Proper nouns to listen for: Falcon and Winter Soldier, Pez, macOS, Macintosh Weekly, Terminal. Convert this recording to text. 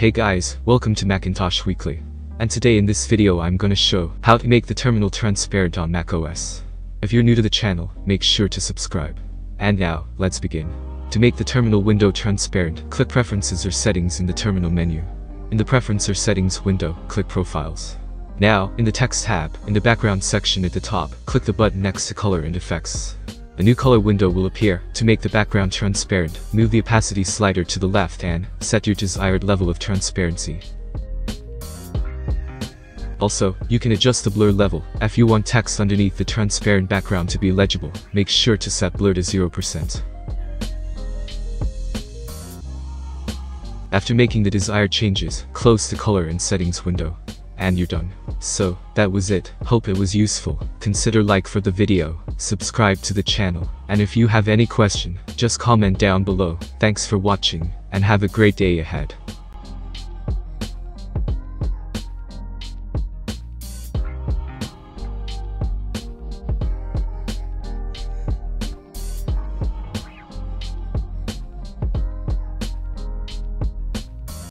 Hey guys, welcome to Macintosh Weekly, and today in this video I'm gonna show how to make the terminal transparent on macOS. If you're new to the channel, make sure to subscribe. And now, let's begin. To make the terminal window transparent, click Preferences or Settings in the terminal menu. In the Preferences or Settings window, click Profiles. Now, in the Text tab, in the Background section at the top, click the button next to Color and Effects. A new color window will appear. To make the background transparent, move the opacity slider to the left and set your desired level of transparency. Also, you can adjust the blur level. If you want text underneath the transparent background to be legible, make sure to set blur to 0%. After making the desired changes, close the color and settings window. And you're done. So, that was it. Hope it was useful. Consider like for the video, subscribe to the channel, and if you have any question, just comment down below. Thanks for watching, and have a great day ahead.